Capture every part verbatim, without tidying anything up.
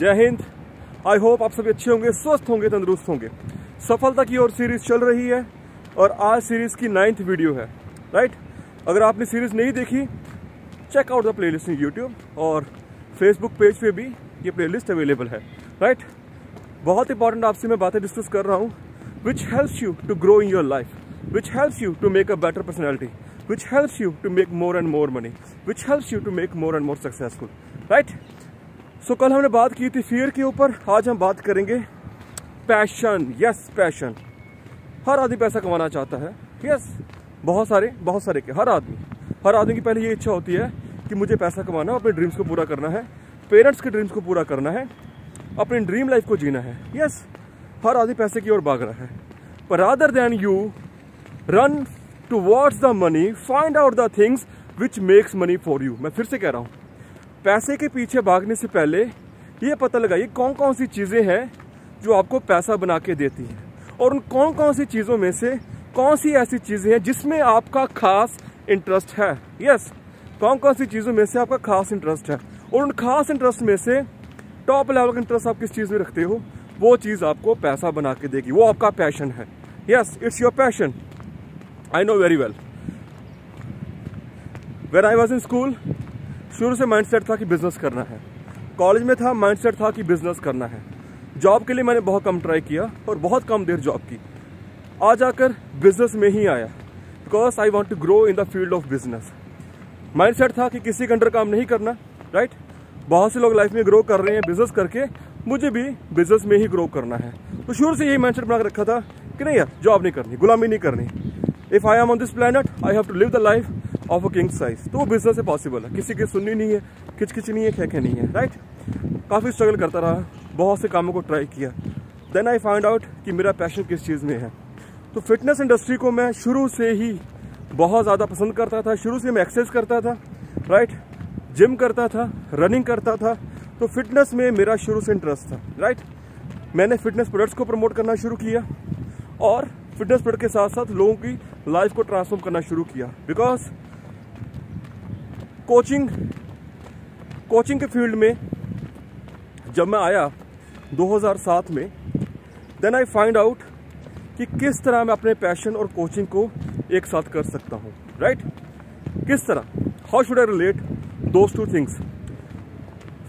जय Hind. I hope आप सभी अच्छे होंगे, स्वस्थ होंगे, तंदुरुस्त होंगे। सफलता की ओर सीरीज चल रही है और आज सीरीज़ की नाइन्थ वीडियो है, राइट। अगर आपने सीरीज़ नहीं देखी, check out the playlist in YouTube और फेसबुक पेज पे भी ये प्लेलिस्ट अवेलेबल है, राइट। बहुत इंपॉर्टेंट आपसे मैं बातें डिस्कस कर रहा हूँ which helps you to grow in your life, which helps you to make a better personality, which helps you to make more and more money, which helps you to make more and more successful, right? So कल हमने बात की थी fear के ऊपर, आज हम बात करेंगे passion, yes passion। हर आदमी पैसा कमाना चाहता है, yes, बहुत सारे, बहुत सारे के, हर आदमी, हर आदमी की पहले ये इच्छा होती है कि मुझे पैसा कमाना, अपने ड्रीम्स को पूरा करना है, पेरेंट्स के ड्रीम्स को पूरा करना है, अपनी ड्रीम लाइफ को जीना है, yes, हर आदमी पैसे की ओर भाग रहा है। पर rather than you run towards the money, find out the things which makes money for you। मैं फिर से कह रहा हूँ, पैसे के पीछे भागने से पहले ये पता लगाइए कौन कौन सी चीज़ें हैं जो आपको पैसा बना के देती हैं, और उन कौन कौन सी चीज़ों में से कौन सी ऐसी चीज़ें हैं जिसमें आपका खास इंटरेस्ट है, यस, कौन कौन सी चीज़ों में से आपका खास इंटरेस्ट है, और उन खास इंटरेस्ट में से टॉप लेवल का इंटरेस्ट आप किस चीज़ में रखते हो, वो चीज़ आपको पैसा बना के देगी, वो आपका पैशन है, yes, it's your passion. I know very well. When I was in school, शुरू से माइंडसेट था कि बिजनेस करना है। कॉलेज में था, माइंडसेट था कि बिजनेस करना है। जॉब के लिए मैंने बहुत कम ट्राई किया और बहुत कम देर जॉब की, आ जाकर बिजनेस में ही आया, because I want to grow in the field of business. Mindset था कि किसी के अंडर काम नहीं करना, राइट। बहुत से लोग लाइफ में ग्रो कर रहे हैं बिजनेस करके, मुझे भी बिजनेस में ही ग्रो करना है। तो शुरू से यही माइंडसेट बना कर रखा था कि नहीं यार, जॉब नहीं करनी, गुलामी नहीं करनी। If I am on this planet, I have to live the life of a king size। तो वो बिजनेस से पॉसिबल है, किसी की सुननी नहीं है, खिचखिच नहीं है, खेखे नहीं है, राइट। काफ़ी स्ट्रगल करता रहा, बहुत से कामों को ट्राई किया, देन आई फाइंड आउट कि मेरा पैशन किस चीज़ में है। तो फिटनेस इंडस्ट्री को मैं शुरू से ही बहुत ज़्यादा पसंद करता था, शुरू से मैं एक्सरसाइज करता था, राइट, जिम करता था, रनिंग करता था, तो फिटनेस में मेरा शुरू से इंटरेस्ट था, राइट। मैंने फिटनेस प्रोडक्ट्स को प्रमोट करना शुरू किया और फिटनेस प्रोडक्ट के साथ साथ लोगों की लाइफ को ट्रांसफॉर्म करना शुरू किया, बिकॉज कोचिंग कोचिंग के फील्ड में जब मैं आया दो हज़ार सात में, देन आई फाइंड आउट कि किस तरह मैं अपने पैशन और कोचिंग को एक साथ कर सकता हूँ, राइट, किस तरह, how should I relate those two things.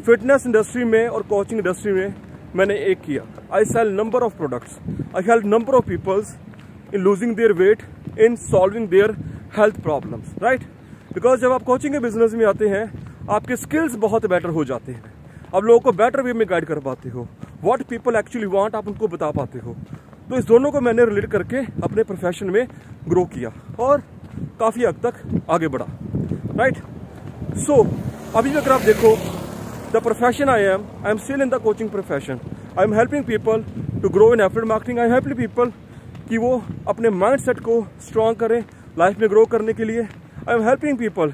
Fitness industry में और कोचिंग इंडस्ट्री में मैंने एक किया, I sell number of products, I help number of peoples in losing their weight, in solving their health problems, right. Because जब आप coaching के business में आते हैं, आपके स्किल्स बहुत बेटर हो जाते हैं, आप लोगों को बेटर वे में गाइड कर पाते हो, व्हाट पीपल एक्चुअली वांट आप उनको बता पाते हो। तो इस दोनों को मैंने रिलेट करके अपने प्रोफेशन में ग्रो किया और काफ़ी हद तक आगे बढ़ा, राइट। सो अभी अगर आप देखो the profession I am, I am still in the coaching profession, I am helping people to grow in affiliate marketing, I am helping people कि वो अपने mindset को strong करें life में grow करने के लिए, I am helping people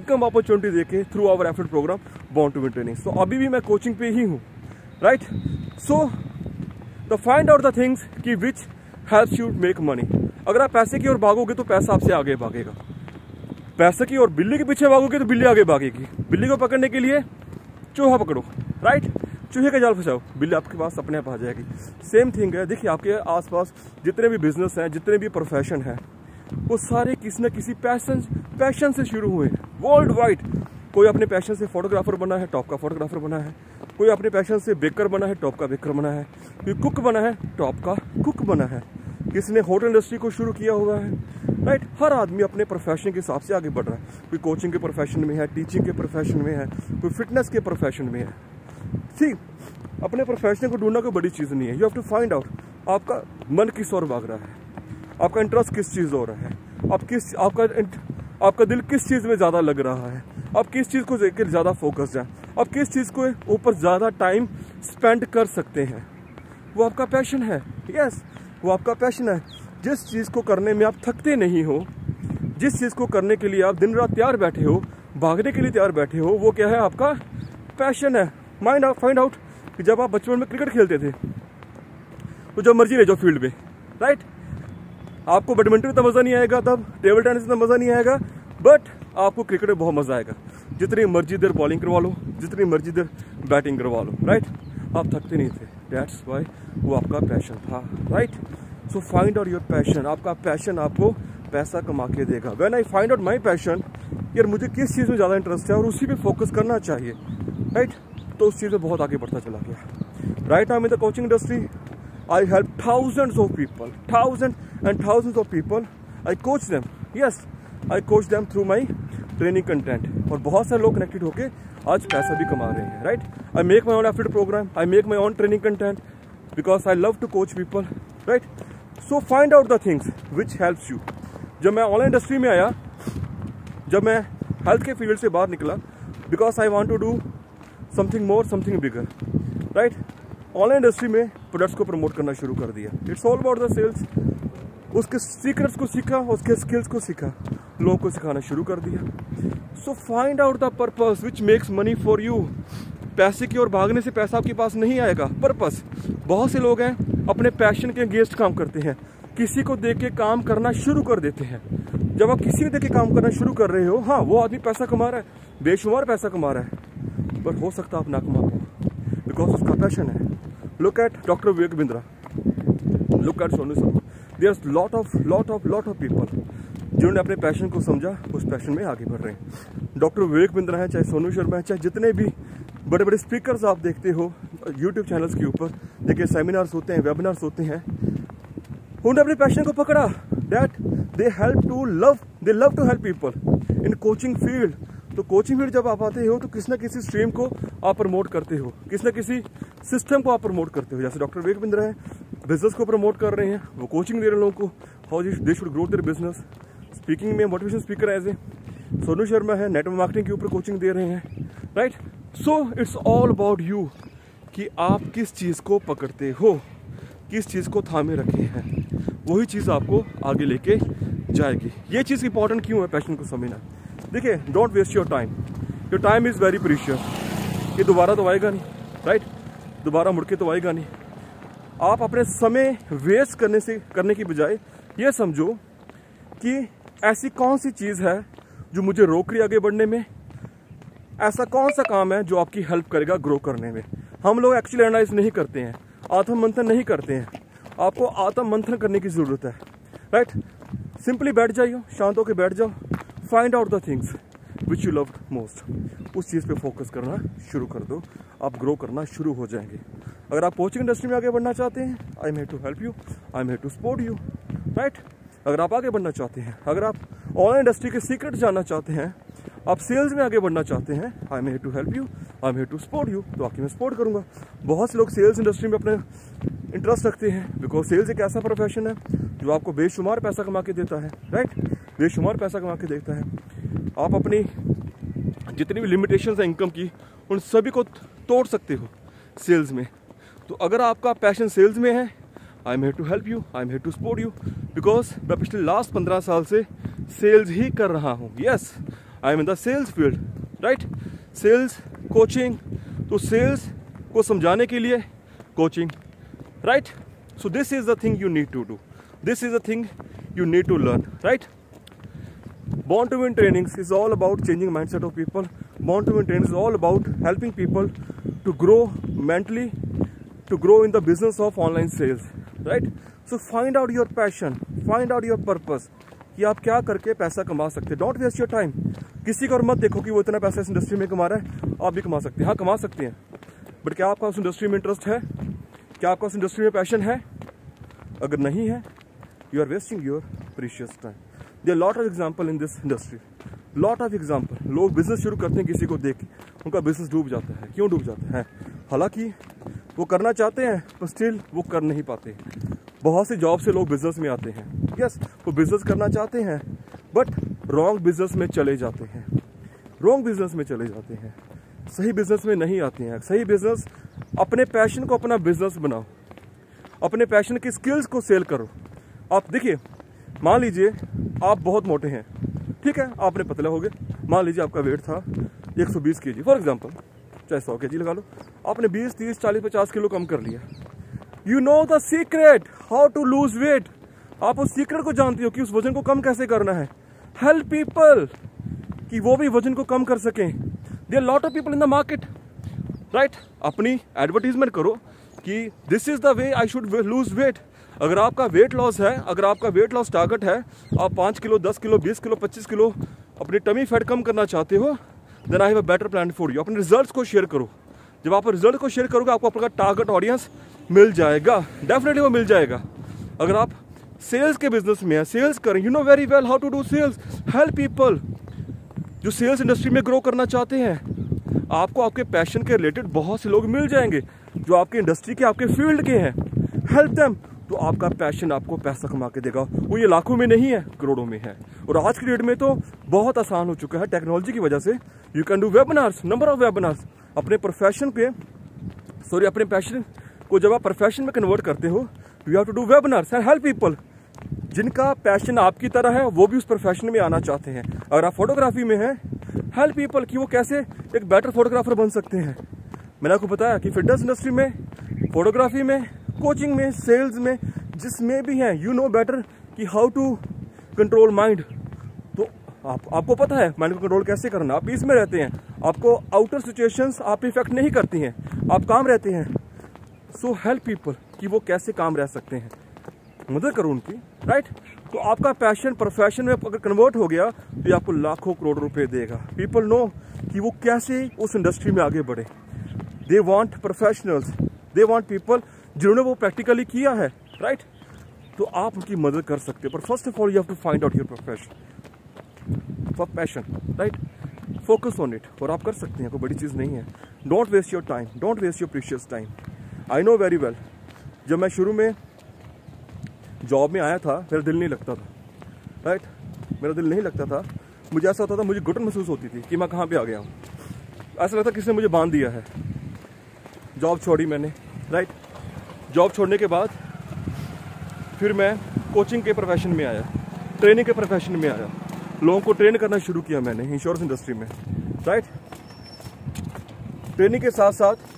income opportunity देके through our affiliate program born to win training। So अभी भी मैं coaching पे ही हूँ, right। So the find out the things कि which helps you make money। अगर आप पैसे की ओर भागोगे तो पैसा आपसे आगे भागेगा, पैसे की ओर बिल्ली के पीछे भागोगे तो बिल्ली आगे भागेगी। बिल्ली को पकड़ने के लिए चूहा पकड़ो, राइट, चूहे का जाल फंसाओ, बिल्ली आपके पास अपने आप आ जाएगी। सेम थिंग है, देखिए आपके आसपास जितने भी बिजनेस हैं, जितने भी प्रोफेशन हैं, वो सारे किसी न किसी पैशन पैशन से शुरू हुए हैं वर्ल्ड वाइड। कोई अपने पैशन से फोटोग्राफर बना है, टॉप का फोटोग्राफर बना है, कोई अपने पैशन से बेकर बना है, टॉप का बेकर बना है, कोई कुक बना है, टॉप का कुक बना है, किसी ने होटल इंडस्ट्री को शुरू किया हुआ है, राइट। हर आदमी अपने प्रोफेशन के हिसाब से आगे बढ़ रहा है, कोई कोचिंग के प्रोफेशन में है, टीचिंग के प्रोफेशन में है, कोई फिटनेस के प्रोफेशन में है। ठीक, अपने प्रोफेशन को ढूंढना कोई बड़ी चीज़ नहीं है, you have to find out आपका मन किस ओर भाग रहा है, आपका इंटरेस्ट किस चीज़ हो रहा है, आप किस आपका आपका दिल किस चीज़ में ज़्यादा लग रहा है, आप किस चीज़ को लेकर ज़्यादा फोकस है, आप किस चीज़ को ऊपर ज़्यादा टाइम स्पेंड कर सकते हैं, वो आपका पैशन है, यस, वो आपका पैशन है। जिस चीज़ को करने में आप थकते नहीं हो, जिस चीज़ को करने के लिए आप दिन रात तैयार बैठे हो, भागने के लिए तैयार बैठे हो, वो क्या है, आपका पैशन है। माइंड आउट, फाइंड आउट कि जब आप बचपन में क्रिकेट खेलते थे तो जब मर्जी ले जाओ फील्ड में, राइट, आपको बैडमिंटन में मज़ा नहीं आएगा, तब टेबल टेनिस में मज़ा नहीं आएगा, बट आपको क्रिकेट में बहुत मज़ा आएगा। जितनी मर्जी देर बॉलिंग करवा लो, जितनी मर्जी देर बैटिंग करवा लो, राइट। आप थकते नहीं थे, दैट्स वाई वो आपका पैशन था, right. So find out your passion, आपका पैशन आपको पैसा कमा के देगा। When I find out my passion, यार मुझे किस चीज़ में ज़्यादा इंटरेस्ट है और उसी पे फोकस करना चाहिए, राइट, तो उस चीज़ में बहुत आगे बढ़ता चला गया। Right now in the coaching industry I help thousands of people, thousand and thousands of people. I coach them, yes I coach them through my training content, और बहुत सारे लोग कनेक्टेड होके आज पैसा भी कमा रहे हैं, right. I make my own affiliate program, I make my own training content because I love to coach people, right. So find out the things which helps you. जब मैं ऑनलाइन इंडस्ट्री में आया, जब मैं हेल्थ के field से बाहर निकला, because I want to do something more, something bigger, right. Online industry में प्रोडक्ट्स को प्रमोट करना शुरू कर दिया। It's all about the sales. उसके सीक्रेट्स को सीखा, उसके स्किल्स को सीखा, लोगों को सिखाना शुरू कर दिया। So find out the purpose which makes money for you. पैसे की ओर भागने से पैसा आपके पास नहीं आएगा, पर्पस। बहुत से लोग हैं अपने पैशन के अगेंस्ट काम करते हैं, किसी को देख के काम करना शुरू कर देते हैं। जब आप किसी को देख के काम करना शुरू कर रहे हो, हाँ वो आदमी पैसा कमा रहा है, बेशुमार पैसा कमा रहा है, पर हो सकता है आप ना कमा पाओ बिकॉज उसका पैशन है। Look at doctor Vivek Bindra, look at Sonu Sharma, there is lot of lot of lot of people जिन्होंने अपने पैशन को समझा, उस पैशन में आगे बढ़ रहे हैं। डॉक्टर विवेक बिंद्रा है, चाहे सोनू शर्मा है, चाहे जितने भी बड़े बड़े स्पीकर्स आप देखते हो यूट्यूब चैनल्स के ऊपर, देखिए सेमिनार्स होते हैं, वेबिनार्स होते हैं, उन्होंने अपने पैशन को पकड़ा। That they help to love they love to help people in coaching field. तो कोचिंग फील्ड जब आप आते हो तो किसी ना किसी स्ट्रीम को आप प्रमोट करते हो, किसी ना किसी सिस्टम को आप प्रमोट करते हो। जैसे डॉक्टर विवेक बिंद्रा है, बिजनेस को प्रमोट कर रहे हैं, वो कोचिंग दे रहे लोगों को how they should grow their business. Speaking में motivation speaker as a Sonu Sharma है, नेटवर्क मार्केटिंग के ऊपर कोचिंग दे रहे हैं, right. So it's all about you कि आप किस चीज़ को पकड़ते हो, किस चीज़ को थामे रखे हैं, वही चीज़ आपको आगे लेके जाएगी। ये चीज़ इंपॉर्टेंट क्यों है पैशन को समझना। देखिए, don't waste your time, your time is very precious. ये दोबारा तो आएगा नहीं, राइट, दोबारा मुड़ के तो आएगा नहीं। आप अपने समय वेस्ट करने से करने की बजाय ये समझो कि ऐसी कौन सी चीज़ है जो मुझे रोक रही आगे बढ़ने में, ऐसा कौन सा काम है जो आपकी हेल्प करेगा ग्रो करने में। हम लोग एक्चुअली एनालाइज नहीं करते हैं, आत्म मंथन नहीं करते हैं। आपको आत्म मंथन करने की ज़रूरत है, राइट। सिंपली बैठ जाइए, शांत होकर बैठ जाओ, find out the things which you love most, उस चीज़ पे फोकस करना शुरू कर दो, आप ग्रो करना शुरू हो जाएंगे। अगर आप कोचिंग इंडस्ट्री में आगे बढ़ना चाहते हैं, I am here to help you, I am here to support you, right. अगर आप आगे बढ़ना चाहते हैं, अगर आप ऑनलाइन इंडस्ट्री के सीक्रेट जानना चाहते हैं, आप सेल्स में आगे बढ़ना चाहते हैं, I am here to help you, I am here to support you, तो आपकी मैं सपोर्ट करूँगा। बहुत से लोग सेल्स इंडस्ट्री में अपने इंटरेस्ट रखते हैं बिकॉज सेल्स एक ऐसा प्रोफेशन है जो आपको बेशुमार पैसा कमा के देता है, राइट, बेशुमार पैसा कमा के देता है। आप अपनी जितनी भी लिमिटेशंस हैं इनकम की, उन सभी को तोड़ सकते हो सेल्स में। तो अगर आपका पैशन सेल्स में है, I am here to help you, I am here to support you, because मैं पिछले लास्ट पंद्रह साल से सेल्स ही कर रहा हूँ। Yes, I am in the sales field, right, sales coaching. तो सेल्स को समझाने के लिए coaching, right. So this is the thing you need to do, this is the thing you need to learn, right. Born to Win trainings is all about changing mindset of people. Born to Win trainings is all about helping people to grow mentally, to grow in the business of online sales, right? So find out your passion, find out your purpose. कि आप क्या करके पैसा कमा सकते हैं। Don't waste your time. किसी को और मत देखो कि वो इतना पैसा इस इंडस्ट्री में कमा रहा है, आप भी कमा सकते हैं। हाँ, कमा सकते हैं, बट क्या आपका उस इंडस्ट्री में इंटरेस्ट है, क्या आपका उस इंडस्ट्री में पैशन है? अगर नहीं है, you are wasting your precious time. There are lot of example in this industry, lot of example. लोग बिजनेस शुरू करते हैं किसी को देख के, उनका बिजनेस डूब जाता है। क्यों डूब जाता है? हालांकि वो करना चाहते हैं पर स्टिल वो कर नहीं पाते। बहुत से जॉब से लोग बिजनेस में आते हैं, यस yes, वो बिजनेस करना चाहते हैं बट रॉन्ग बिजनेस में चले जाते हैं, रॉन्ग बिजनेस में चले जाते हैं, सही बिजनेस में नहीं आते हैं। सही बिजनेस, अपने पैशन को अपना बिजनेस बनाओ, अपने पैशन की स्किल्स को सेल करो। आप देखिए, मान लीजिए आप बहुत मोटे हैं, ठीक है, आपने पतला हो गए। मान लीजिए आपका वेट था एक सौ बीस केजी फॉर एग्जांपल, चाहे सौ केजी लगा लो, आपने बीस, तीस, चालीस, पचास किलो कम कर लिया। You know the secret how to lose weight, आप उस सीक्रेट को जानते हो कि उस वजन को कम कैसे करना है। हेल्प पीपल कि वो भी वजन को कम कर सकें। There are lot of people in the market, right right? अपनी एडवर्टीजमेंट करो कि this is the way I should lose weight. अगर आपका वेट लॉस है, अगर आपका वेट लॉस टारगेट है, आप पाँच किलो, दस किलो, बीस किलो, पच्चीस किलो अपनी टमी फैट कम करना चाहते हो, then I have a better plan for you. अपने रिजल्ट्स को शेयर करो। जब आप रिजल्ट को शेयर करोगे आपको अपना टारगेट ऑडियंस मिल जाएगा, डेफिनेटली वो मिल जाएगा। अगर आप सेल्स के बिजनेस में हैं, सेल्स करें, you know very well how to do sales, help people. जो सेल्स इंडस्ट्री में ग्रो करना चाहते हैं, आपको आपके पैशन के रिलेटेड बहुत से लोग मिल जाएंगे जो आपके इंडस्ट्री के, आपके फील्ड के हैं। हेल्प देम, तो आपका पैशन आपको पैसा कमा के देगा। वो ये लाखों में नहीं है, करोड़ों में है। और आज की डेट में तो बहुत आसान हो चुका है टेक्नोलॉजी की वजह से। You can do webinars, number of webinars. अपने प्रोफेशन पे सॉरी अपने पैशन को जब आप प्रोफेशन में कन्वर्ट करते हो, you have to do webinars and help people. जिनका पैशन आपकी तरह है वो भी उस प्रोफेशन में आना चाहते हैं। अगर आप फोटोग्राफी में हैं, हेल्प पीपल कि वो कैसे एक बेटर फोटोग्राफर बन सकते हैं। मैंने आपको बताया कि फिटनेस इंडस्ट्री में, फोटोग्राफी में, कोचिंग में, सेल्स में, जिसमें भी हैं, यू नो बेटर कि हाउ टू कंट्रोल माइंड। तो आप, आपको पता है माइंड को कंट्रोल कैसे करना। आप इसमें रहते हैं, आपको आउटर सिचुएशंस आप इफेक्ट नहीं करती हैं, आप काम रहते हैं। सो हेल्प पीपल कि वो कैसे काम रह सकते हैं, मदद करो उनकी, राइट right? तो आपका पैशन प्रोफेशन में अगर कन्वर्ट हो गया तो ये आपको लाखों करोड़ रुपए देगा। पीपल नो कि वो कैसे उस इंडस्ट्री में आगे बढ़े। They want professionals, they want people जिन्होंने वो प्रैक्टिकली किया है, राइट right? तो आप उनकी मदद कर सकते हो। पर first of all you have to find out your profession for passion, right. Focus on it, और आप कर सकते हैं, कोई बड़ी चीज़ नहीं है। Don't waste your time, don't waste your precious time. I know very well, जब मैं शुरू में जॉब में आया था मेरा दिल नहीं लगता था, राइट right? मेरा दिल नहीं लगता था। मुझे ऐसा होता था, मुझे घुटन महसूस होती थी कि मैं कहाँ पे आ गया हूँ। ऐसा लगता किसने मुझे बांध दिया है। जॉब छोड़ी मैंने, राइट right? जॉब छोड़ने के बाद फिर मैं कोचिंग के प्रोफेशन में आया, ट्रेनिंग के प्रोफेशन में आया, लोगों को ट्रेन करना शुरू किया मैंने इंश्योरेंस इंडस्ट्री में, राइट right? ट्रेनिंग के साथ साथ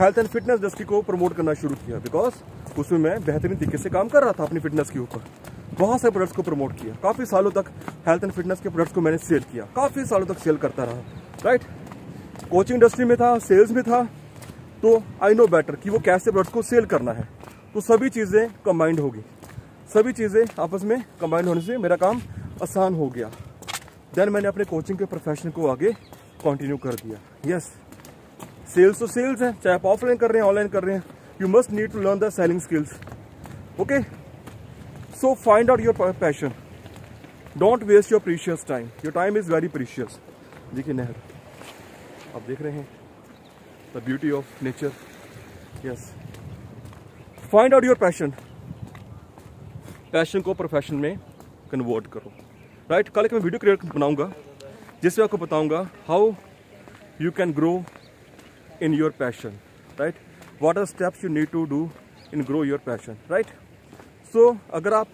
हेल्थ एंड फिटनेस इंडस्ट्री को प्रमोट करना शुरू किया, बिकॉज उसमें मैं बेहतरीन तरीके से काम कर रहा था अपनी फिटनेस के ऊपर। बहुत सारे प्रोडक्ट्स को प्रमोट किया, काफ़ी सालों तक हेल्थ एंड फिटनेस के प्रोडक्ट्स को मैंने सेल किया, काफ़ी सालों तक सेल करता रहा, राइट right? कोचिंग इंडस्ट्री में था, सेल्स में था, तो आई नो बेटर कि वो कैसे प्रोडक्ट्स को सेल करना है। तो सभी चीज़ें कंबाइंड होगी, सभी चीज़ें आपस में कंबाइंड होने से मेरा काम आसान हो गया। देन मैंने अपने कोचिंग के प्रोफेशन को आगे कंटिन्यू कर दिया। यस yes, सेल्स तो सेल्स हैं, चाहे आप ऑफलाइन कर रहे हैं, ऑनलाइन कर रहे हैं। You must need to learn the selling skills. Okay? So find out your passion. Don't waste your precious time. Your time is very precious. देखिए नहर, आप देख रहे हैं the beauty of nature. Yes. Find out your passion. Passion को profession में convert करो, right? कल एक मैं video create बनाऊंगा जिसमें आपको बताऊंगा how you can grow in your passion, right? What are steps you need to do in grow your passion, right? So अगर आप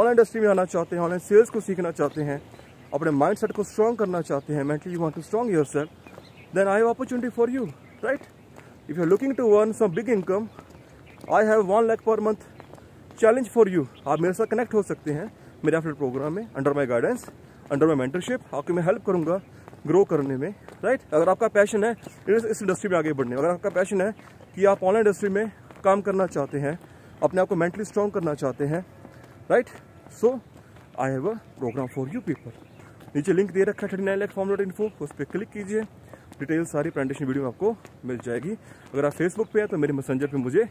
ऑनलाइन इंडस्ट्री में आना चाहते हैं, ऑनलाइन सेल्स को सीखना चाहते हैं, अपने माइंडसेट को स्ट्रॉन्ग करना चाहते हैं, mentally you want to strong yourself, then I have opportunity for you, right. If you are looking to earn some big income, I have one lakh per month challenge for you. आप मेरे साथ connect हो सकते हैं मेरे affiliate program में, under my guidance, under my mentorship. आपकी मैं हेल्प करूँगा ग्रो करने में, राइट right? अगर आपका पैशन है इस इंडस्ट्री में आगे बढ़ने में, अगर आपका पैशन है कि आप ऑनलाइन इंडस्ट्री में काम करना चाहते हैं, अपने आप को मेंटली स्ट्रॉन्ग करना चाहते हैं, right. So I have a program for you people. नीचे लिंक दे रखा है thirty nine lakh form dot info, उस पर क्लिक कीजिए, डिटेल सारी प्रेजेंटेशन वीडियो आपको मिल जाएगी। अगर आप फेसबुक पे हैं तो मेरे मैसेंजर पे मुझे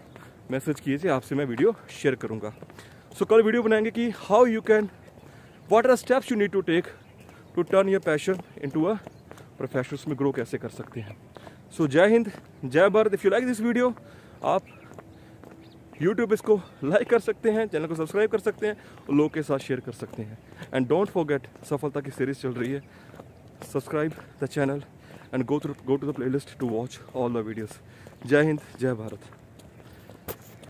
मैसेज कीजिए, आपसे मैं वीडियो शेयर करूँगा। सो so, कल वीडियो बनाएंगे कि how you can what are steps you need to take to turn your passion into a professionals में ग्रो कैसे कर सकते हैं। सो जय हिंद, जय Bharat. If you like this video, आप यूट्यूब इसको लाइक कर सकते हैं, चैनल को सब्सक्राइब कर सकते हैं और लोगों के साथ शेयर कर सकते हैं। एंड डोंट फॉरगेट, सफलता की सीरीज चल रही है, subscribe the channel and go through go to the playlist to watch all the videos. जय हिंद, जय भारत।